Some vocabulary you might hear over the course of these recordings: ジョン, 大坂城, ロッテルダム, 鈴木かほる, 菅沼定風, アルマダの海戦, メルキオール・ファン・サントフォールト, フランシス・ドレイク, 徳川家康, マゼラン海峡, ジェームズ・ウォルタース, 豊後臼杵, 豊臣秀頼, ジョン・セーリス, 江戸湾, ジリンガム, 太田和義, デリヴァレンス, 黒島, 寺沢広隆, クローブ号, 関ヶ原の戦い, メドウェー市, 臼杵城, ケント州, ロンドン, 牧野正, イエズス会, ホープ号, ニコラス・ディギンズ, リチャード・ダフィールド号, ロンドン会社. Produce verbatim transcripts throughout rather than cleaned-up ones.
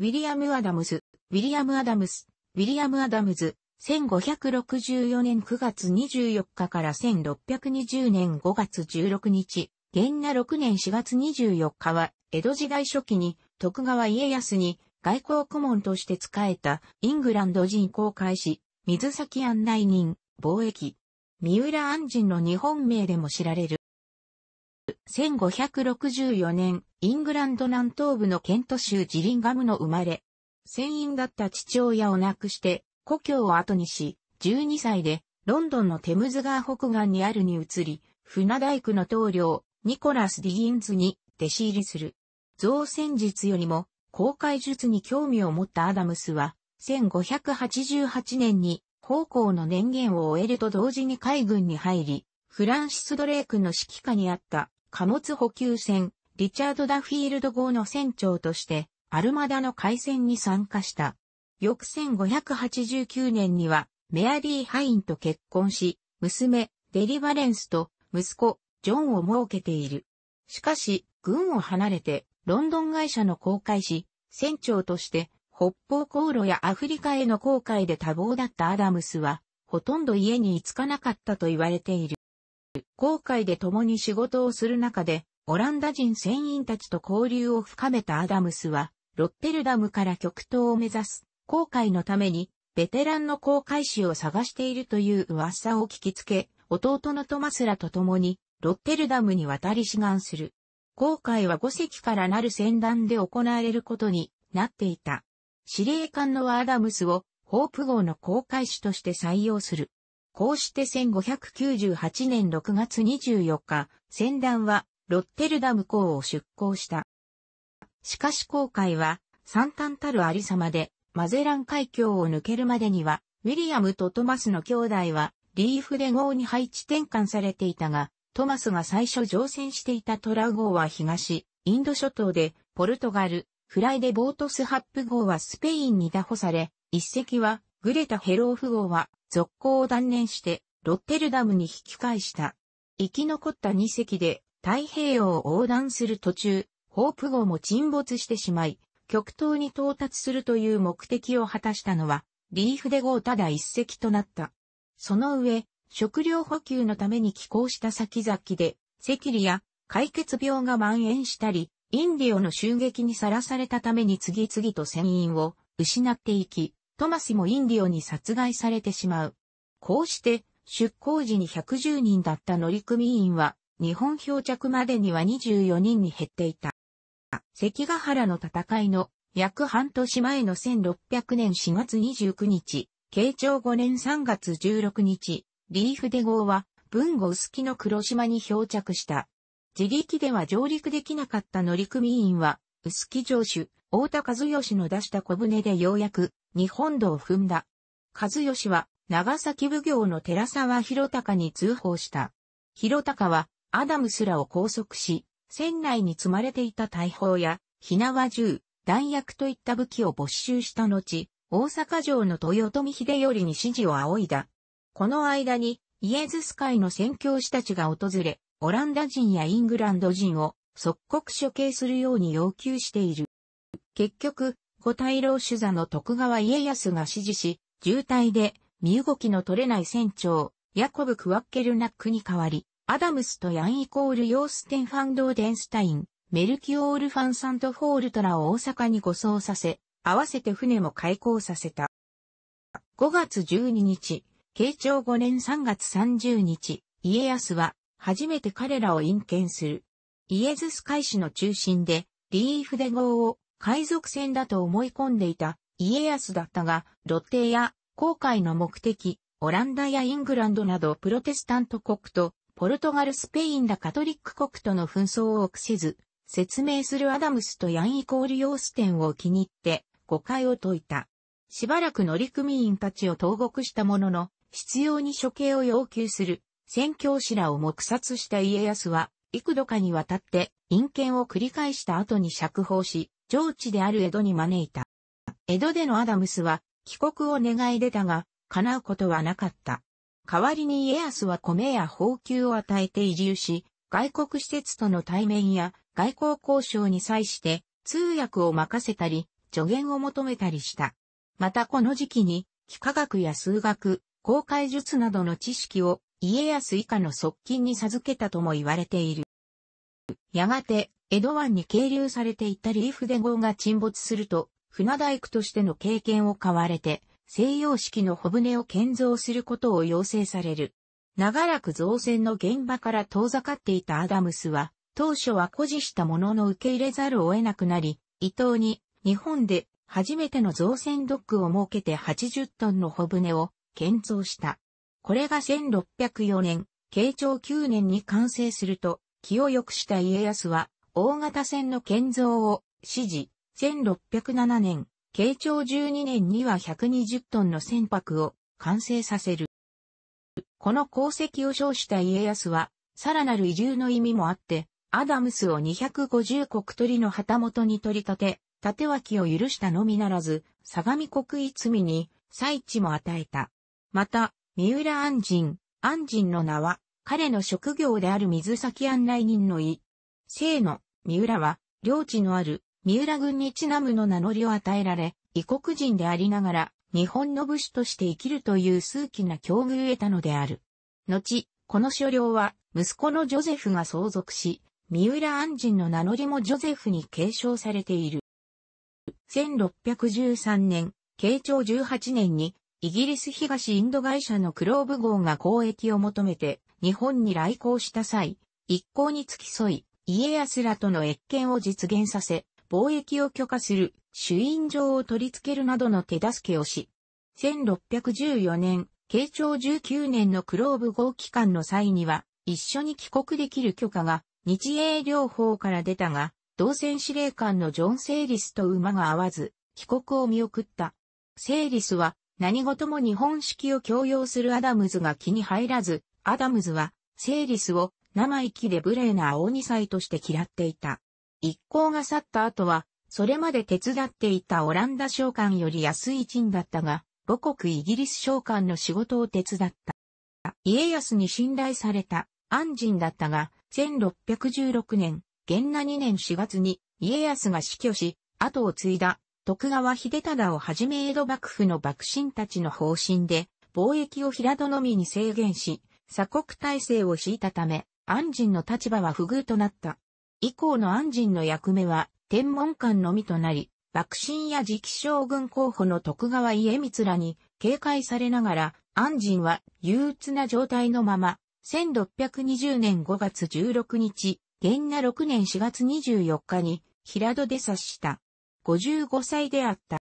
ウィリアム・アダムス、ウィリアム・アダムス、ウィリアム・アダムズ、せんごひゃくろくじゅうよねんくがつにじゅうよっかからせんろっぴゃくにじゅうねんごがつじゅうろくにち、元和ろくねんしがつにじゅうよっかは、江戸時代初期に徳川家康に外交顧問として仕えたイングランド人航海士、水先案内人、貿易、三浦按針の日本名でも知られる。せんごひゃくろくじゅうよねん、イングランド南東部のケント州ジリンガムの生まれ、船員だった父親を亡くして、故郷を後にし、じゅうにさいで、ロンドンのテムズ川北岸にあるに移り、船大工の棟梁、ニコラス・ディギンズに弟子入りする。造船術よりも、航海術に興味を持ったアダムスは、せんごひゃくはちじゅうはちねんに、奉公の年限を終えると同時に海軍に入り、フランシス・ドレイクの指揮下にあった貨物補給船リチャード・ダフィールド号の船長としてアルマダの海戦に参加した。翌せんごひゃくはちじゅうきゅうねんにはメアリー・ハインと結婚し、娘デリバレンスと息子ジョンを設けている。しかし軍を離れてロンドン会社の航海士、船長として北方航路やアフリカへの航海で多忙だったアダムスはほとんど家に居つかなかったと言われている。航海で共に仕事をする中で、オランダ人船員たちと交流を深めたアダムスは、ロッテルダムから極東を目指す、航海のために、ベテランの航海士を探しているという噂を聞きつけ、弟のトマスらと共に、ロッテルダムに渡り志願する。航海はごせきからなる船団で行われることになっていた。司令官のアダムスを、ホープ号の航海士として採用する。こうしてせんごひゃくきゅうじゅうはちねんろくがつにじゅうよっか、船団はロッテルダム港を出港した。しかし航海は惨憺たるありさまでマゼラン海峡を抜けるまでには、ウィリアムとトマスの兄弟はリーフデ号に配置転換されていたが、トマスが最初乗船していたトラ号は東、インド諸島でポルトガル、フライでボートスハップ号はスペインに拿捕され、一隻はグレタ・ヘローフ号は、続行を断念して、ロッテルダムに引き返した。生き残ったにせきで、太平洋を横断する途中、ホープ号も沈没してしまい、極東に到達するという目的を果たしたのは、リーフデ号ただ一隻となった。その上、食料補給のために寄港した先々で、赤痢や敗血病が蔓延したり、インディオの襲撃にさらされたために次々と船員を失っていき、トマスもインディオに殺害されてしまう。こうして、出港時にひゃくじゅうにんだった乗組員は、日本漂着までにはにじゅうよにんに減っていた。関ヶ原の戦いの約半年前のせんろっぴゃくねんしがつにじゅうくにち、慶長ごねんさんがつじゅうろくにち、リーフデ号は、豊後臼杵の黒島に漂着した。自力では上陸できなかった乗組員は、臼杵城主、太田和義の出した小舟でようやく、日本道を踏んだ。和義は長崎奉行の寺沢広隆に通報した。広隆はアダムスらを拘束し、船内に積まれていた大砲や、火縄銃、弾薬といった武器を没収した後、大阪城の豊臣秀頼に指示を仰いだ。この間にイエズス会の宣教師たちが訪れ、オランダ人やイングランド人を即刻処刑するように要求している。結局、五大老主座の徳川家康が指示し、重体で身動きの取れない船長、ヤコブ・クワッケルナックに代わり、アダムスとヤンイコール・ヨーステン・ファン・ローデンスタイン、メルキオール・ファン・サント・フォールトらを大阪に護送させ、合わせて船も開港させた。ごがつじゅうににち、慶長ごねんさんがつさんじゅうにち、家康は初めて彼らを引見する。イエズス会士の中心で、リーフデ号を、海賊船だと思い込んでいた家康だったが、露呈や航海の目的、オランダやイングランドなどプロテスタント国とポルトガルスペインらカトリック国との紛争を臆せず、説明するアダムスとヤンイコール・ヨーステンを気に入って誤解を解いた。しばらく乗組員たちを投獄したものの、執拗に処刑を要求する宣教師らを黙殺した家康は、幾度かにわたって引見を繰り返した後に釈放し、上地である江戸に招いた。江戸でのアダムスは帰国を願い出たが、叶うことはなかった。代わりに家康は米や俸給を与えて移留し、外国使節との対面や外交交渉に際して通訳を任せたり、助言を求めたりした。またこの時期に、幾何学や数学、航海術などの知識を家康以下の側近に授けたとも言われている。やがて、江戸湾に係留されていたリーフデ号が沈没すると、船大工としての経験を買われて、西洋式の帆船を建造することを要請される。長らく造船の現場から遠ざかっていたアダムスは、当初は固辞したものの受け入れざるを得なくなり、伊東に日本で初めての造船ドックを設けてはちじゅっトンの帆船を建造した。これがせんろっぴゃくよねん、けいちょうきゅうねんに完成すると、気を良くした家康は、大型船の建造を指示、せんろっぴゃくななねん、けいちょうじゅうにねんにはひゃくにじゅっトンの船舶を完成させる。この功績を称した家康は、さらなる移住の意味もあって、アダムスをにひゃくごじゅうこくとりの旗本に取り立て、立脇を許したのみならず、相模国逸見に、採地も与えた。また、三浦按針、按針の名は、彼の職業である水先案内人の意。姓の三浦は、領地のある三浦郡にちなむの名乗りを与えられ、異国人でありながら、日本の武士として生きるという数奇な境遇を得たのである。後、この所領は、息子のジョゼフが相続し、三浦按針の名乗りもジョゼフに継承されている。せんろっぴゃくじゅうさんねん、けいちょうじゅうはちねんに、イギリス東インド会社のクローブ号が交易を求めて、日本に来航した際、一向に付き添い、家康らとの謁見を実現させ、貿易を許可する、朱印状を取り付けるなどの手助けをし、せんろっぴゃくじゅうよねん、けいちょうじゅうきゅうねんのクローブ号帰還の際には、一緒に帰国できる許可が、日英両方から出たが、同船司令官のジョン・セーリスと馬が合わず、帰国を見送った。セーリスは、何事も日本式を強要するアダムズが気に入らず、アダムズは、セーリスを、生意気で無礼な青二才として嫌っていた。一行が去った後は、それまで手伝っていたオランダ商館より安い賃だったが、母国イギリス商館の仕事を手伝った。家康に信頼された、按針だったが、せんろっぴゃくじゅうろくねん、げんなにねんしがつに、家康が死去し、後を継いだ、徳川秀忠をはじめ江戸幕府の幕臣たちの方針で、貿易を平戸のみに制限し、鎖国体制を敷いたため、按針の立場は不遇となった。以降の按針の役目は、天文官のみとなり、幕臣や次期将軍候補の徳川家光らに警戒されながら、按針は憂鬱な状態のまま、せんろっぴゃくにじゅうねんごがつじゅうろくにち、げんなろくねんしがつにじゅうよっかに、平戸で餓死した。ごじゅうごさいであった。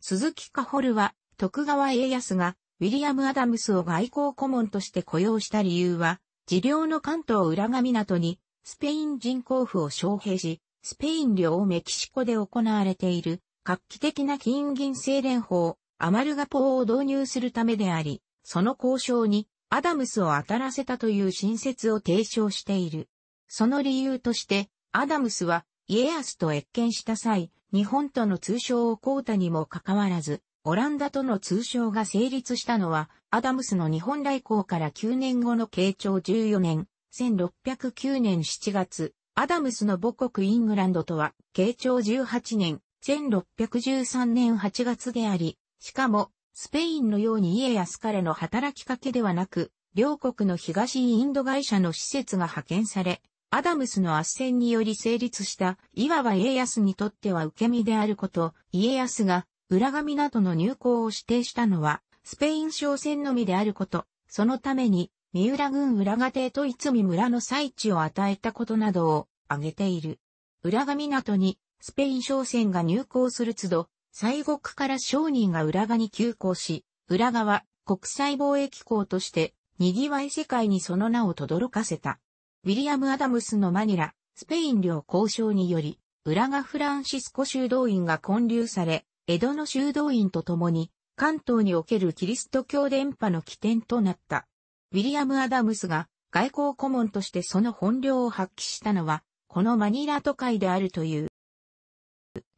鈴木かほるは、徳川家康が、ウィリアム・アダムスを外交顧問として雇用した理由は、自領の関東浦賀港に、スペイン人交付を招聘し、スペイン領メキシコで行われている画期的な金銀精錬法、アマルガ法を導入するためであり、その交渉にアダムスを当たらせたという新説を提唱している。その理由として、アダムスは家康と謁見した際、日本との通商を請うたにもかかわらず、オランダとの通商が成立したのは、アダムスの日本来航からきゅうねんごのけいちょうじゅうよねん、せんろっぴゃくきゅうねんしちがつ、アダムスの母国イングランドとは、けいちょうじゅうはちねん、せんろっぴゃくじゅうさんねんはちがつであり、しかも、スペインのように家康からの働きかけではなく、両国の東インド会社の施設が派遣され、アダムスの斡旋により成立した、いわば家康にとっては受け身であること、家康が、浦賀港の入港を指定したのは、スペイン商船のみであること、そのために、三浦郡浦賀邸と逸見村の採地を与えたことなどを挙げている。浦賀港にスペイン商船が入港する都度、西国から商人が浦賀に急行し、浦賀は国際貿易港として賑わい世界にその名を轟かせた。ウィリアム・アダムスのマニラ、スペイン領交渉により、浦賀フランシスコ修道院が建立され、江戸の修道院とともに、関東におけるキリスト教伝播の起点となった。ウィリアム・アダムスが外交顧問としてその本領を発揮したのは、このマニラ都会であるという。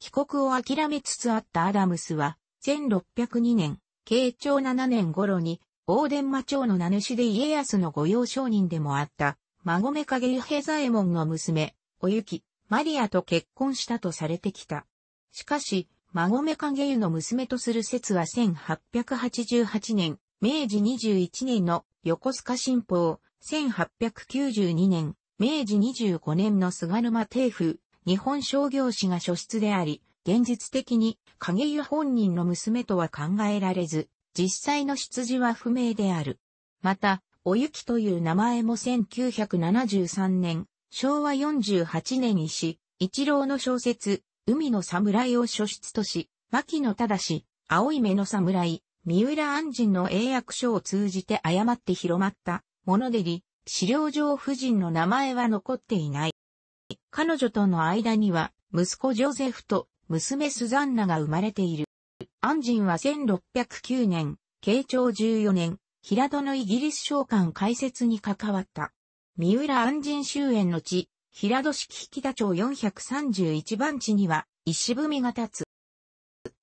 帰国を諦めつつあったアダムスは、せんろっぴゃくにねん、けいちょうしちねんごろに、大伝馬町の名主で家康の御用商人でもあった、馬込影右平左衛門の娘、おゆき、マリアと結婚したとされてきた。しかし、馬込景家の娘とする説はせんはっぴゃくはちじゅうはちねん、めいじにじゅういちねんの横須賀新報、せんはっぴゃくきゅうじゅうにねん、めいじにじゅうごねんの菅沼定風、日本商業誌が書出であり、現実的に景家本人の娘とは考えられず、実際の出自は不明である。また、おゆきという名前もせんきゅうひゃくななじゅうさんねん、しょうわよんじゅうはちねんにし、一郎の小説、海の侍を書出とし、牧野正、青い目の侍、三浦按針の英訳書を通じて誤って広まったものでり、資料上夫人の名前は残っていない。彼女との間には、息子ジョゼフと娘スザンナが生まれている。按針はせんろっぴゃくきゅうねん、けいちょうじゅうよねん、平戸のイギリス商館開設に関わった。三浦按針終焉の地、平戸市疋田町よんひゃくさんじゅういちばんちには、石踏みが立つ。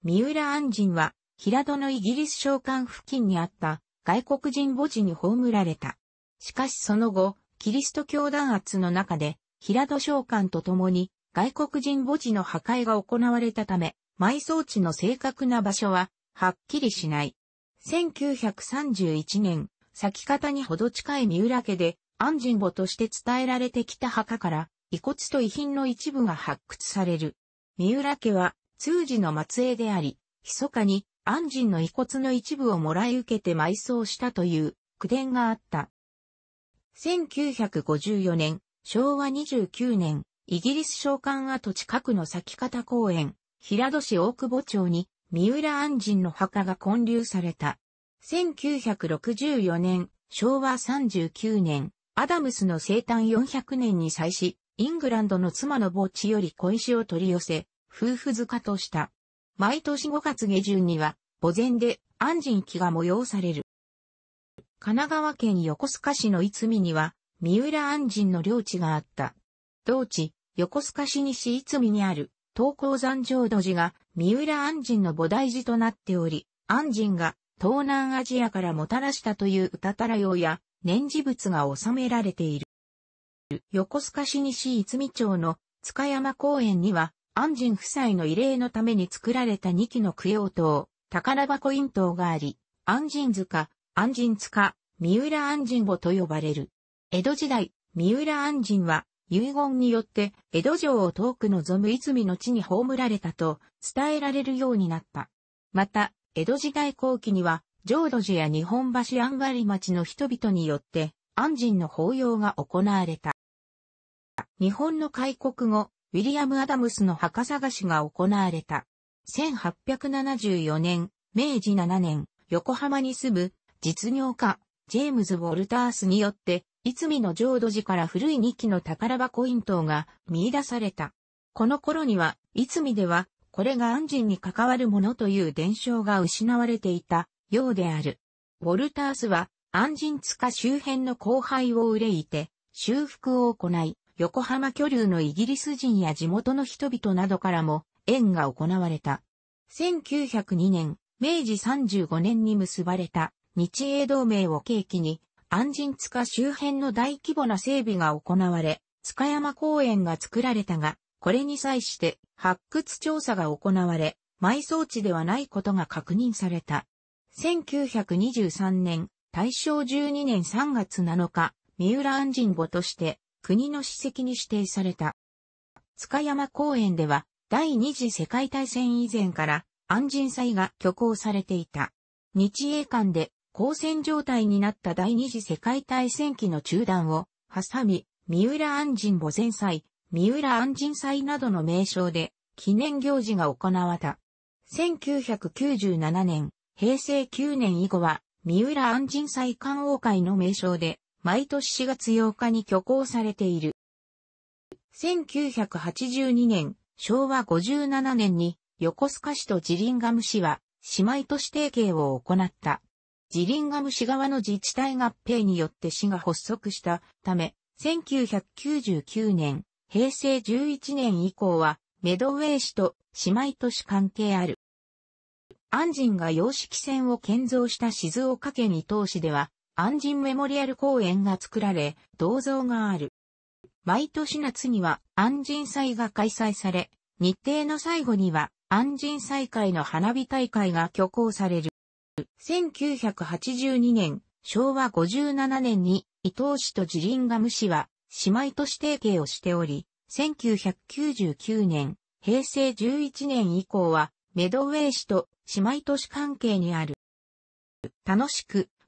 三浦按針は、平戸のイギリス商館付近にあった、外国人墓地に葬られた。しかしその後、キリスト教弾圧の中で、平戸商館と共に、外国人墓地の破壊が行われたため、埋葬地の正確な場所は、はっきりしない。せんきゅうひゃくさんじゅういちねん、先方にほど近い三浦家で、按針墓として伝えられてきた墓から、遺骨と遺品の一部が発掘される。三浦家は、通時の末裔であり、密かに、按針の遺骨の一部をもらい受けて埋葬したという、口伝があった。せんきゅうひゃくごじゅうよねん、しょうわにじゅうきゅうねん、イギリス商館跡近くの先方公園、平戸市大久保町に、三浦按針の墓が建立された。せんきゅうひゃくろくじゅうよねん、しょうわさんじゅうきゅうねん、アダムスの生誕よんひゃくねんに際し、イングランドの妻の墓地より小石を取り寄せ、夫婦塚とした。毎年ごがつげじゅんには、墓前で按針忌が催される。神奈川県横須賀市の逸見には、三浦按針の領地があった。同地、横須賀市西逸見にある、東光山浄土寺が三浦按針の菩提寺となっており、按針が東南アジアからもたらしたといううたたら用や念持仏が収められている。横須賀市西逸見町の塚山公園には按針夫妻の慰霊のために作られたにきの供養塔、宝箱院塔があり、按針塚、按針塚、三浦按針墓と呼ばれる。江戸時代、三浦按針は遺言によって、江戸城を遠く望む逸見の地に葬られたと伝えられるようになった。また、江戸時代後期には、浄土寺や日本橋安割町の人々によって、按針の法要が行われた。日本の開国後、ウィリアム・アダムスの墓探しが行われた。せんはっぴゃくななじゅうよねん、めいじしちねん、横浜に住む実業家、ジェームズ・ウォルタースによって、逸見の浄土寺から古いにきの宝箱院塔が見出された。この頃には、逸見では、これが按針に関わるものという伝承が失われていたようである。ウォルタースは、按針塚周辺の荒廃を憂いて、修復を行い、横浜居留のイギリス人や地元の人々などからも、縁が行われた。せんきゅうひゃくにねん、めいじさんじゅうごねんに結ばれた日英同盟を契機に、按針塚周辺の大規模な整備が行われ、塚山公園が作られたが、これに際して発掘調査が行われ、埋葬地ではないことが確認された。せんきゅうひゃくにじゅうさんねん、たいしょうじゅうにねんさんがつなのか、三浦按針墓として国の史跡に指定された。塚山公園では、第二次世界大戦以前から按針祭が挙行されていた。日英間で、交戦状態になった第二次世界大戦期の中断を挟み、三浦按針墓前祭、三浦按針祭などの名称で記念行事が行われた。せんきゅうひゃくきゅうじゅうななねん、へいせいきゅうねん以後は三浦按針祭観桜会の名称で毎年しがつようかに挙行されている。せんきゅうひゃくはちじゅうにねん、しょうわごじゅうななねんに横須賀市とジリンガム市は姉妹都市提携を行った。ジリンガム市側の自治体合併によって市が発足したため、せんきゅうひゃくきゅうじゅうきゅうねん、へいせいじゅういちねん以降は、メドウェー市と姉妹都市関係ある。按針が洋式線を建造した静岡県伊東市では、按針メモリアル公園が作られ、銅像がある。毎年夏には、按針祭が開催され、日程の最後には、安仁祭会の花火大会が挙行される。せんきゅうひゃくはちじゅうにねん、しょうわごじゅうななねんに伊東市と慈林蒲市は姉妹都市提携をしており、せんきゅうひゃくきゅうじゅうきゅうねん、へいせいじゅういちねん以降はメドウェー市と姉妹都市関係にある。楽しく